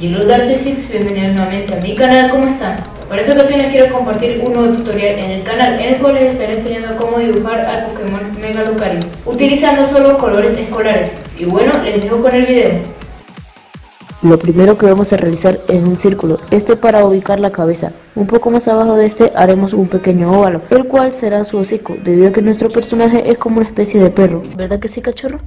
Hello Dart6, bienvenidos nuevamente a mi canal, ¿cómo están? Para esta ocasión les quiero compartir un nuevo tutorial en el canal, en el cual les estaré enseñando cómo dibujar al Pokémon Mega Lucario, utilizando solo colores escolares. Y bueno, les dejo con el video. Lo primero que vamos a realizar es un círculo, este para ubicar la cabeza. Un poco más abajo de este haremos un pequeño óvalo, el cual será su hocico, debido a que nuestro personaje es como una especie de perro. ¿Verdad que sí, cachorro?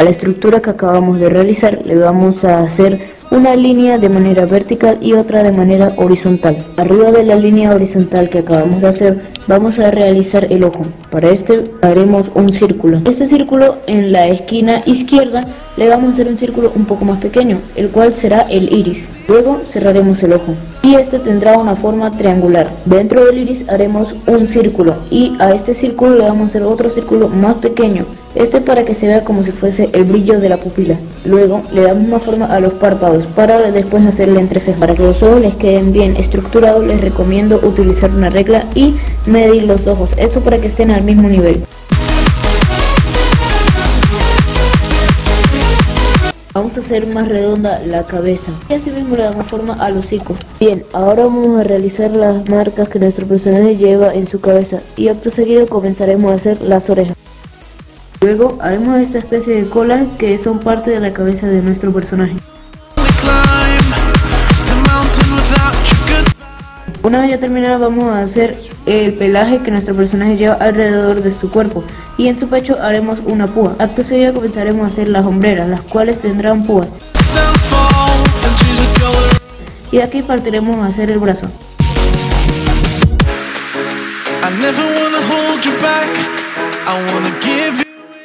A la estructura que acabamos de realizar le vamos a hacer una línea de manera vertical y otra de manera horizontal. Arriba de la línea horizontal que acabamos de hacer vamos a realizar el ojo. Para este haremos un círculo. Este círculo en la esquina izquierda le vamos a hacer un círculo un poco más pequeño, el cual será el iris. Luego cerraremos el ojo y este tendrá una forma triangular. Dentro del iris haremos un círculo y a este círculo le vamos a hacer otro círculo más pequeño. Este para que se vea como si fuese el brillo de la pupila. Luego le damos una forma a los párpados para después hacerle entrecejas. Para que los ojos les queden bien estructurados les recomiendo utilizar una regla y medir los ojos. Esto para que estén al mismo nivel. Vamos a hacer más redonda la cabeza y así mismo le damos forma al hocico. Bien, ahora vamos a realizar las marcas que nuestro personaje lleva en su cabeza y acto seguido comenzaremos a hacer las orejas. Luego haremos esta especie de colas que son parte de la cabeza de nuestro personaje. Una vez ya terminada vamos a hacer el pelaje que nuestro personaje lleva alrededor de su cuerpo y en su pecho haremos una púa. Acto seguido comenzaremos a hacer las hombreras, las cuales tendrán púas. Y de aquí partiremos a hacer el brazo.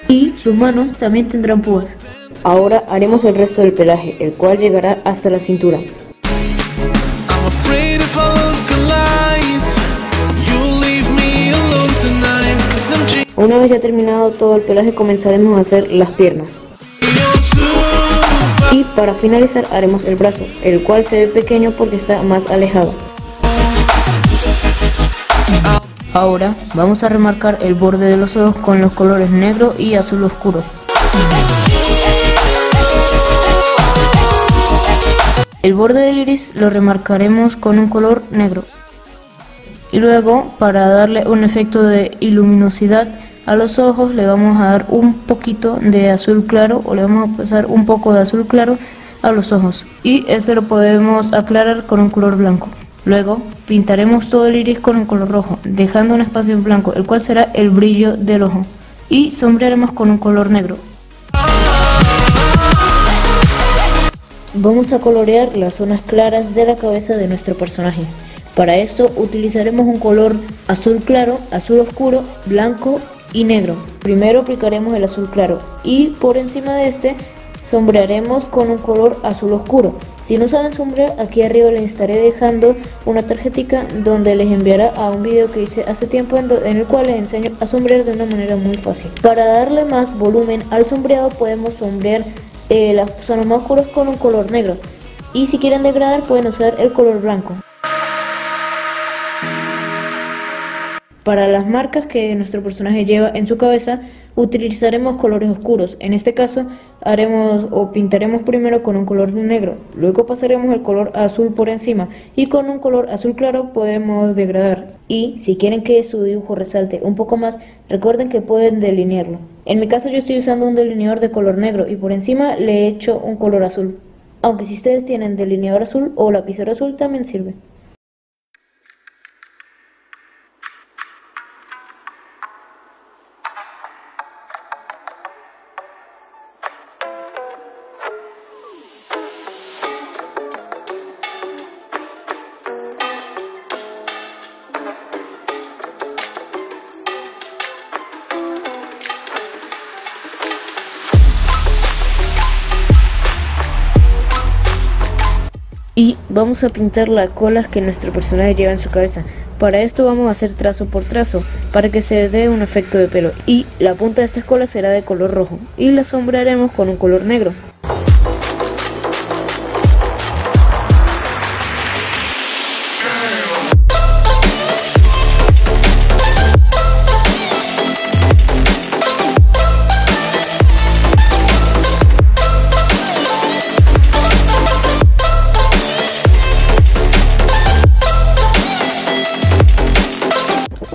Y sus manos también tendrán púas. Ahora haremos el resto del pelaje, el cual llegará hasta la cintura. Una vez ya terminado todo el pelaje comenzaremos a hacer las piernas. Y para finalizar haremos el brazo, el cual se ve pequeño porque está más alejado. Ahora vamos a remarcar el borde de los ojos con los colores negro y azul oscuro. El borde del iris lo remarcaremos con un color negro. Y luego, para darle un efecto de luminosidad a los ojos, le vamos a dar un poquito de azul claro, o le vamos a pasar un poco de azul claro a los ojos. Y este lo podemos aclarar con un color blanco. Luego pintaremos todo el iris con un color rojo, dejando un espacio en blanco, el cual será el brillo del ojo, y sombrearemos con un color negro. Vamos a colorear las zonas claras de la cabeza de nuestro personaje. Para esto utilizaremos un color azul claro, azul oscuro, blanco y negro. Primero aplicaremos el azul claro y por encima de este sombrearemos con un color azul oscuro. Si no saben sombrear, aquí arriba les estaré dejando una tarjetica donde les enviará a un video que hice hace tiempo en el cual les enseño a sombrear de una manera muy fácil. Para darle más volumen al sombreado podemos sombrear las zonas más oscuras con un color negro. Y si quieren degradar pueden usar el color blanco. Para las marcas que nuestro personaje lleva en su cabeza, utilizaremos colores oscuros. En este caso, haremos o pintaremos primero con un color negro, luego pasaremos el color azul por encima y con un color azul claro podemos degradar. Y si quieren que su dibujo resalte un poco más, recuerden que pueden delinearlo. En mi caso yo estoy usando un delineador de color negro y por encima le echo un color azul. Aunque si ustedes tienen delineador azul o lapicero azul también sirve. Y vamos a pintar las colas que nuestro personaje lleva en su cabeza. Para esto vamos a hacer trazo por trazo para que se dé un efecto de pelo. Y la punta de estas colas será de color rojo y la sombrearemos con un color negro.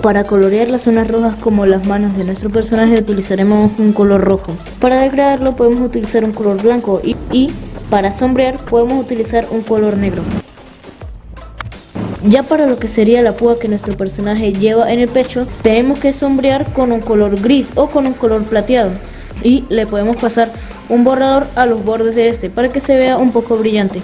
Para colorear las zonas rojas como las manos de nuestro personaje utilizaremos un color rojo. Para degradarlo podemos utilizar un color blanco y para sombrear podemos utilizar un color negro. Ya para lo que sería la púa que nuestro personaje lleva en el pecho, tenemos que sombrear con un color gris o con un color plateado y le podemos pasar un borrador a los bordes de este para que se vea un poco brillante.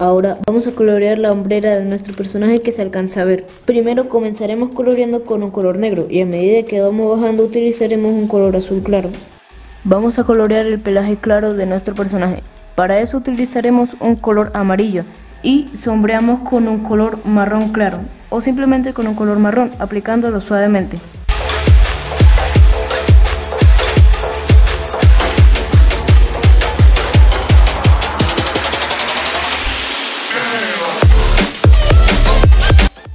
Ahora vamos a colorear la hombrera de nuestro personaje que se alcanza a ver. Primero comenzaremos coloreando con un color negro y a medida que vamos bajando utilizaremos un color azul claro. Vamos a colorear el pelaje claro de nuestro personaje. Para eso utilizaremos un color amarillo y sombreamos con un color marrón claro o simplemente con un color marrón aplicándolo suavemente.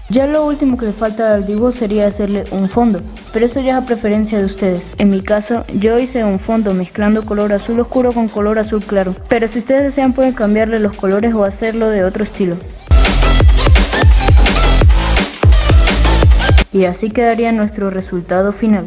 Ya lo último que le falta al dibujo sería hacerle un fondo, pero eso ya es a preferencia de ustedes. En mi caso, yo hice un fondo mezclando color azul oscuro con color azul claro, pero si ustedes desean pueden cambiarle los colores o hacerlo de otro estilo. Y así quedaría nuestro resultado final.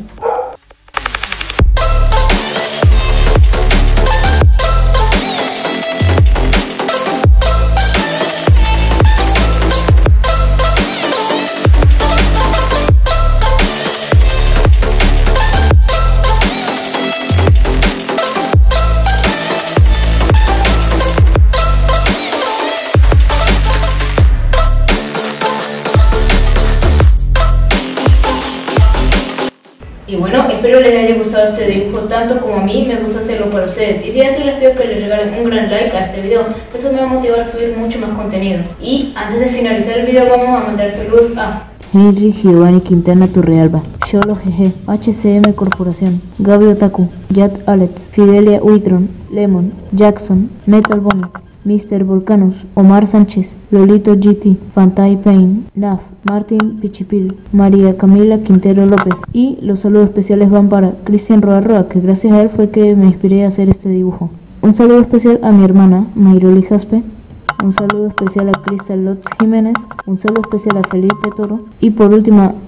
Y bueno, espero les haya gustado este dibujo tanto como a mí me gusta hacerlo para ustedes. Y si es así, les pido que les regalen un gran like a este video, que eso me va a motivar a subir mucho más contenido. Y antes de finalizar el video vamos a mandar saludos a Henry Giovanni Quintana Turrealba, Cholo GG, HCM Corporación, Gabio Taku, Jad Alex, Fidelia Uitron, Lemon, Jackson, Metal Bonnet, Mr. Volcanos, Omar Sánchez, Lolito GT, Fantay Pain, Naf, Martín Pichipil, María Camila Quintero López. Y los saludos especiales van para Cristian Roa Roa, que gracias a él fue que me inspiré a hacer este dibujo. Un saludo especial a mi hermana, Mayroli Jaspe. Un saludo especial a Cristal Lotz Jiménez. Un saludo especial a Felipe Toro. Y por último,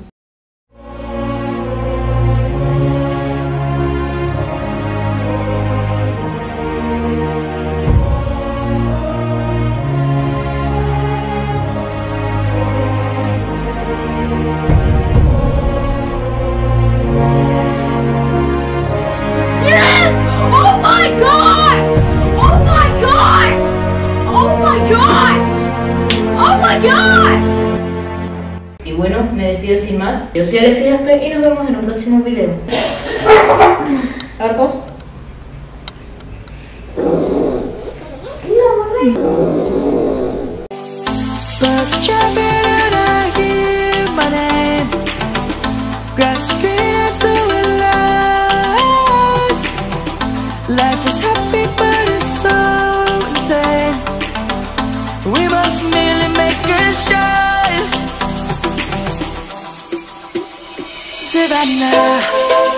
y bueno, me despido sin más. Yo soy Alexis Jazpe y nos vemos en un próximo video. Arcos. Savannah.